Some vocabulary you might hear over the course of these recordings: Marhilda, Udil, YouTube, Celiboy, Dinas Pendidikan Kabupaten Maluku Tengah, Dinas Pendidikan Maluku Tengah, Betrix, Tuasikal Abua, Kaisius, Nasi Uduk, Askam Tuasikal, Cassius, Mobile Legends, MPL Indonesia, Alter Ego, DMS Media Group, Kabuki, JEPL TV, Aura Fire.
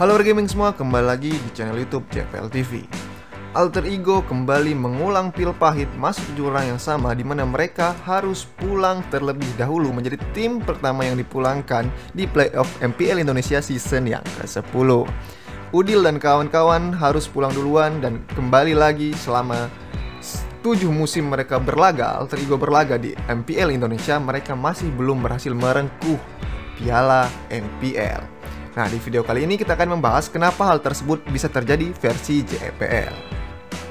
Halo gaming semua, kembali lagi di channel YouTube JEPL TV. Alter Ego kembali mengulang pil pahit masuk ke jurang yang sama, di mana mereka harus pulang terlebih dahulu menjadi tim pertama yang dipulangkan di playoff MPL Indonesia season yang ke-10. Udil dan kawan-kawan harus pulang duluan dan kembali lagi selama 7 musim mereka berlaga. Alter Ego berlaga di MPL Indonesia, mereka masih belum berhasil merengkuh piala MPL. Nah, di video kali ini kita akan membahas kenapa hal tersebut bisa terjadi versi JEPL.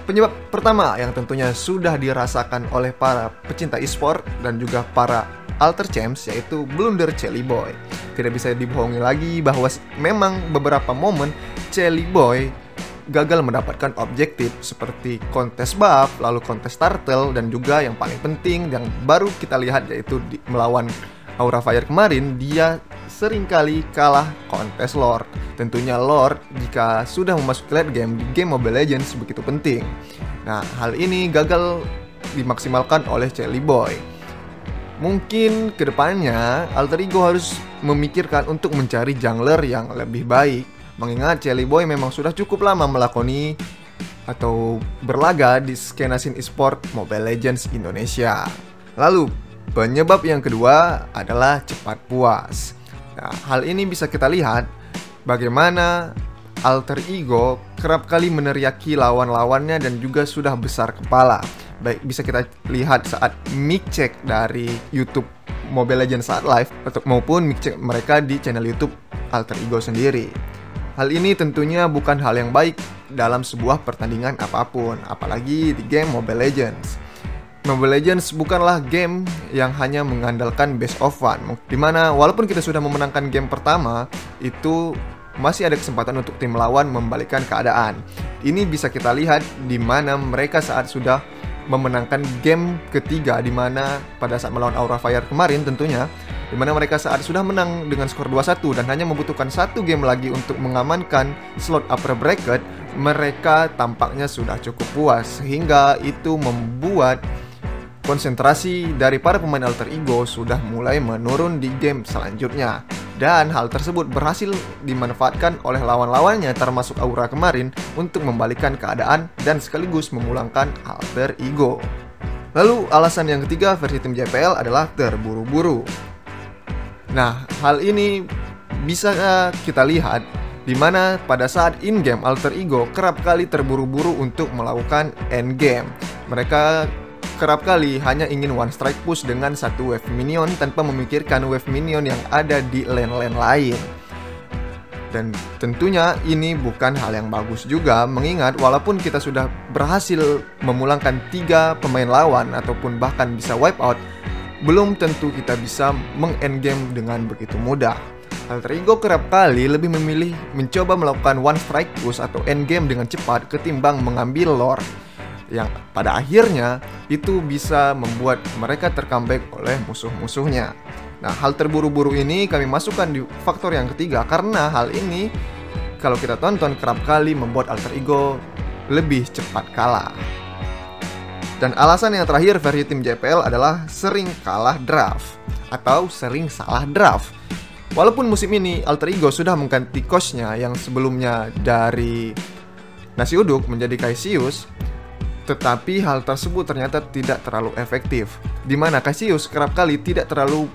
Penyebab pertama yang tentunya sudah dirasakan oleh para pecinta e-sport dan juga para alter champs, yaitu blunder Celiboy. Tidak bisa dibohongi lagi bahwa memang beberapa momen Celiboy gagal mendapatkan objektif seperti kontes buff, lalu kontes turtle, dan juga yang paling penting yang baru kita lihat yaitu melawan Aura Fire kemarin, dia seringkali kalah kontes Lord. Tentunya Lord jika sudah memasuki late game di game Mobile Legends begitu penting. Nah, hal ini gagal dimaksimalkan oleh Celiboy. Mungkin kedepannya Alter Ego harus memikirkan untuk mencari jungler yang lebih baik, mengingat Celiboy memang sudah cukup lama melakoni atau berlaga di skena scene e-sport Mobile Legends Indonesia. Lalu penyebab yang kedua adalah cepat puas. Nah, hal ini bisa kita lihat bagaimana Alter Ego kerap kali meneriaki lawan-lawannya dan juga sudah besar kepala. Baik, bisa kita lihat saat mic check dari YouTube Mobile Legends saat live maupun mic check mereka di channel YouTube Alter Ego sendiri. Hal ini tentunya bukan hal yang baik dalam sebuah pertandingan apapun, apalagi di game Mobile Legends. Mobile Legends bukanlah game yang hanya mengandalkan best of one, dimana walaupun kita sudah memenangkan game pertama, itu masih ada kesempatan untuk tim lawan membalikkan keadaan. Ini bisa kita lihat dimana mereka saat sudah memenangkan game ketiga, dimana pada saat melawan Aura Fire kemarin tentunya, dimana mereka saat sudah menang dengan skor 2-1 dan hanya membutuhkan satu game lagi untuk mengamankan slot upper bracket, mereka tampaknya sudah cukup puas, sehingga itu membuat konsentrasi dari para pemain Alter Ego sudah mulai menurun di game selanjutnya. Dan hal tersebut berhasil dimanfaatkan oleh lawan-lawannya termasuk Aura kemarin untuk membalikkan keadaan dan sekaligus memulangkan Alter Ego. Lalu alasan yang ketiga versi tim JEPL adalah terburu-buru. Nah, hal ini bisa kita lihat dimana pada saat in-game Alter Ego kerap kali terburu-buru untuk melakukan end-game. Mereka kerap kali hanya ingin one strike push dengan satu wave minion tanpa memikirkan wave minion yang ada di lane-lane lain. Dan tentunya ini bukan hal yang bagus juga, mengingat walaupun kita sudah berhasil memulangkan 3 pemain lawan ataupun bahkan bisa wipe out, belum tentu kita bisa meng-endgame dengan begitu mudah. Alter Ego kerap kali lebih memilih mencoba melakukan one strike push atau endgame dengan cepat ketimbang mengambil lore, yang pada akhirnya itu bisa membuat mereka tercomeback oleh musuh-musuhnya. Nah, hal terburu-buru ini kami masukkan di faktor yang ketiga karena hal ini kalau kita tonton kerap kali membuat Alter Ego lebih cepat kalah. Dan alasan yang terakhir versi tim JEPL adalah sering kalah draft atau sering salah draft. Walaupun musim ini Alter Ego sudah mengganti coachnya yang sebelumnya dari Nasi Uduk menjadi Kaisius, tetapi hal tersebut ternyata tidak terlalu efektif, dimana Cassius kerap kali tidak terlalu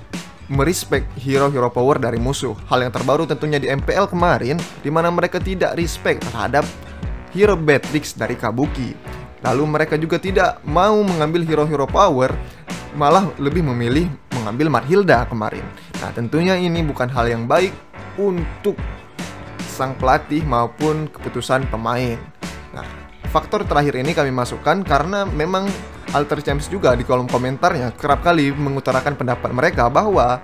merespek hero-hero power dari musuh. Hal yang terbaru tentunya di MPL kemarin, dimana mereka tidak respect terhadap hero Betrix dari Kabuki. Lalu mereka juga tidak mau mengambil hero-hero power, malah lebih memilih mengambil Marhilda kemarin. Nah, tentunya ini bukan hal yang baik untuk sang pelatih maupun keputusan pemain. Nah, faktor terakhir ini kami masukkan karena memang Alter Champs juga di kolom komentarnya kerap kali mengutarakan pendapat mereka bahwa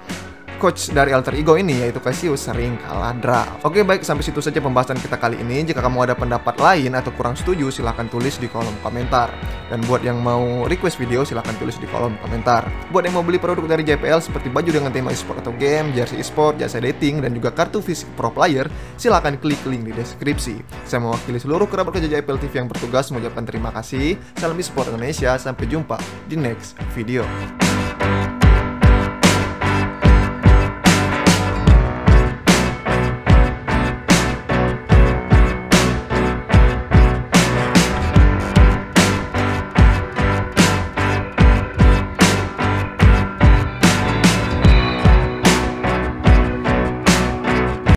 coach dari Alter Ego ini yaitu Cassius sering kalah draft. Oke, baik, sampai situ saja pembahasan kita kali ini. Jika kamu ada pendapat lain atau kurang setuju silahkan tulis di kolom komentar. Dan buat yang mau request video silahkan tulis di kolom komentar. Buat yang mau beli produk dari JEPL seperti baju dengan tema e-sport atau game, jersey e-sport, jasa dating, dan juga kartu fisik pro player, silahkan klik link di deskripsi. Saya mewakili seluruh kerabat kerja JEPL TV yang bertugas mengucapkan terima kasih. Salam e-sport Indonesia, sampai jumpa di next video.